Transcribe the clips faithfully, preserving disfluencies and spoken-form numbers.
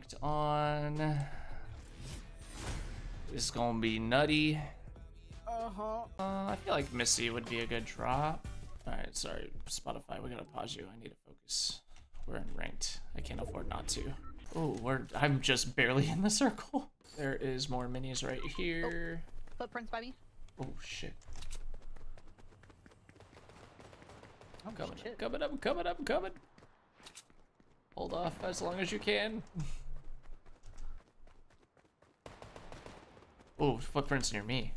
flanked on. This is gonna be nutty. Uh-huh. Uh, I feel like Missy would be a good drop. Alright, sorry, Spotify, we gotta pause you. I need to focus. We're in ranked. I can't afford not to. Oh, we're I'm just barely in the circle. There is more minis right here. Oh, footprints by me. Oh shit. I'm coming, shit. coming up, coming up, coming. Hold off as long as you can. Oh, footprints near me.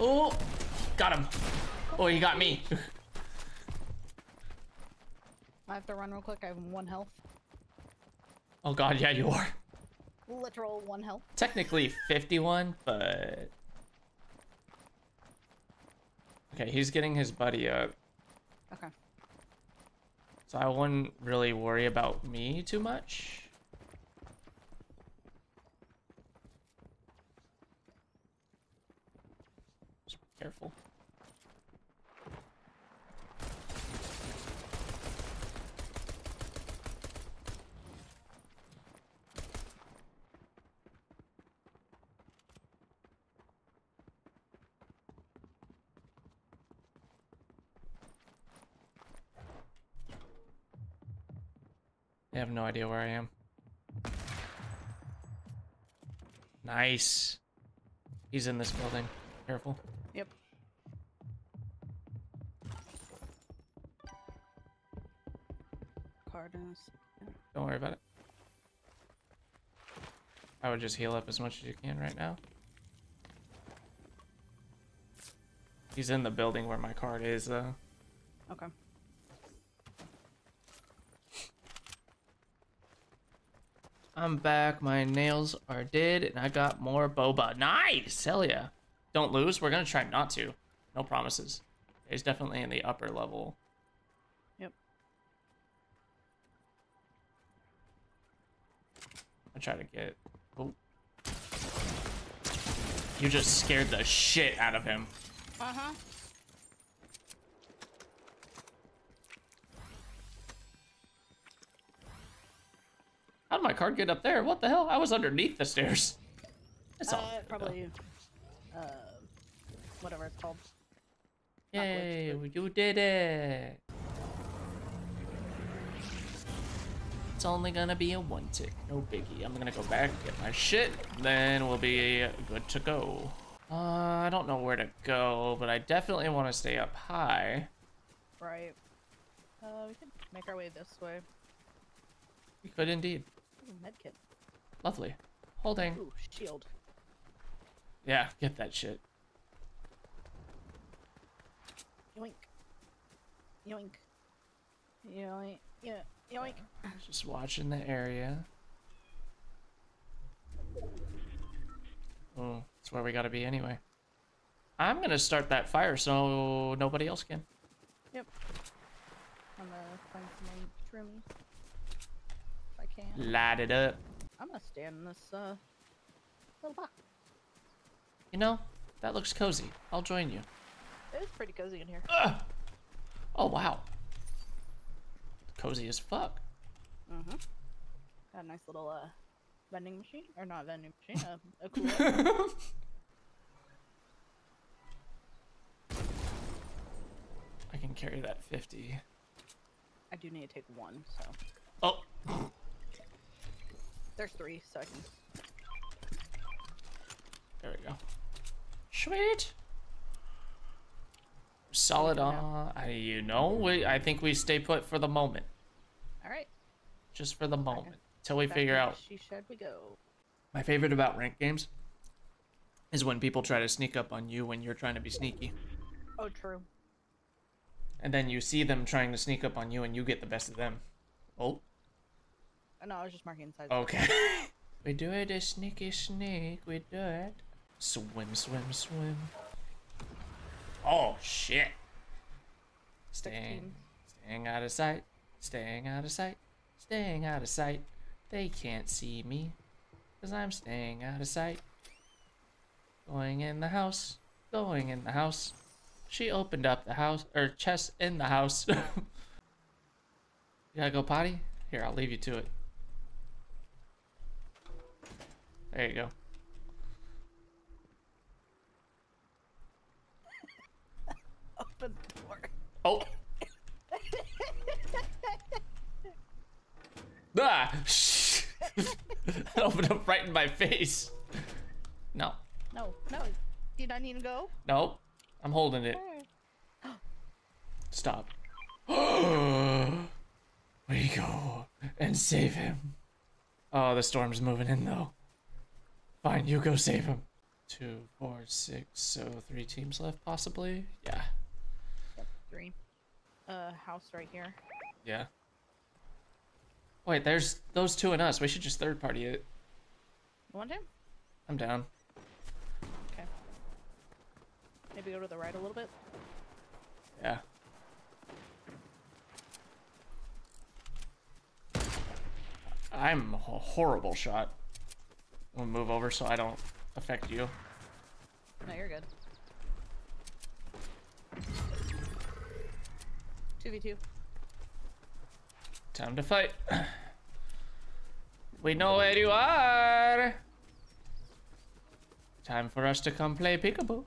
Oh, got him. Oh, he got me. I have to run real quick. I have one health. Oh god, yeah, you are. Literal one health. Technically fifty-one, but... Okay, he's getting his buddy up. Okay. So I wouldn't really worry about me too much. Careful. I have no idea where I am. Nice. He's in this building. Careful. Yep. Cardinals. Don't worry about it. I would just heal up as much as you can right now. He's in the building where my card is, though. Okay. I'm back. My nails are dead, and I got more boba. Nice! Hell yeah. Don't lose. We're gonna try not to. No promises. He's definitely in the upper level. Yep. I try to get. Oh. You just scared the shit out of him. Uh huh. How did my card get up there? What the hell? I was underneath the stairs. That's uh, all. Probably. Uh, whatever it's called. Yay, you did it! It's only gonna be a one tick, no biggie. I'm gonna go back, get my shit, then we'll be good to go. Uh, I don't know where to go, but I definitely want to stay up high. Right. Uh, we could make our way this way. We could indeed. Ooh, medkit. Lovely. Holding. Ooh, shield. Yeah, get that shit. Yoink. Yoink. Yoink. Yeah. Yoink. Just watching the area. Oh, that's where we gotta be anyway. I'm gonna start that fire so nobody else can. Yep. I'm gonna find some room if I can. Light it up. I'm gonna stand in this uh little box. You know, that looks cozy. I'll join you. It is pretty cozy in here. Ugh! Oh, wow. Cozy as fuck. Mm-hmm. Got a nice little uh, vending machine. Or not vending machine, uh, a cooler. I can carry that fifty. I do need to take one, so. Oh! There's three, so I can... There we go. Sweet. Solid on. I, you know, we, I think we stay put for the moment. All right. Just for the moment. Till we figure out. She said we go. My favorite about ranked games is when people try to sneak up on you when you're trying to be sneaky. Oh, true. And then you see them trying to sneak up on you and you get the best of them. Oh. No, I was just marking inside. Okay. We do it a sneaky sneak. We do it. Swim, swim, swim. Oh, shit. Staying, staying out of sight. Staying out of sight. Staying out of sight. They can't see me. Because I'm staying out of sight. Going in the house. Going in the house. She opened up the house, or chest in the house. You gotta go potty? Here, I'll leave you to it. There you go. Open the door. Oh. Ah! Shh! That opened up right in my face. No. No, no. Did I need to go? No. I'm holding it. Stop. We go and save him. Oh, the storm's moving in though. Fine, you go save him. Two, four, six, so three teams left possibly? Yeah. That's three. Uh, house right here. Yeah. Wait, there's those two and us. We should just third party it. You want to? I'm down. Okay. Maybe go to the right a little bit? Yeah. I'm a horrible shot. I'm gonna move over so I don't affect you. No, you're good. two v two. Time to fight. We know where you are. Time for us to come play peekaboo.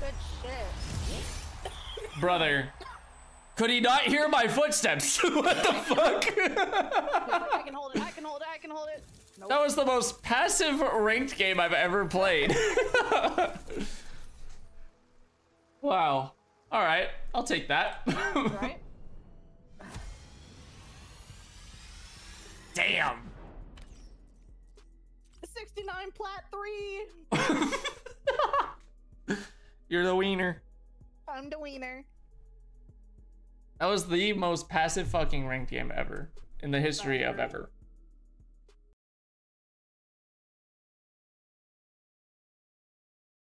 Good shit. Brother. Could he not hear my footsteps? What the fuck? I can hold it, I can hold it, I can hold it. Nope. That was the most passive ranked game I've ever played. Wow. All right, I'll take that. Right? Damn. sixty-nine plat three. You're the wiener. I'm the wiener. That was the most passive fucking ranked game ever in the history of ever.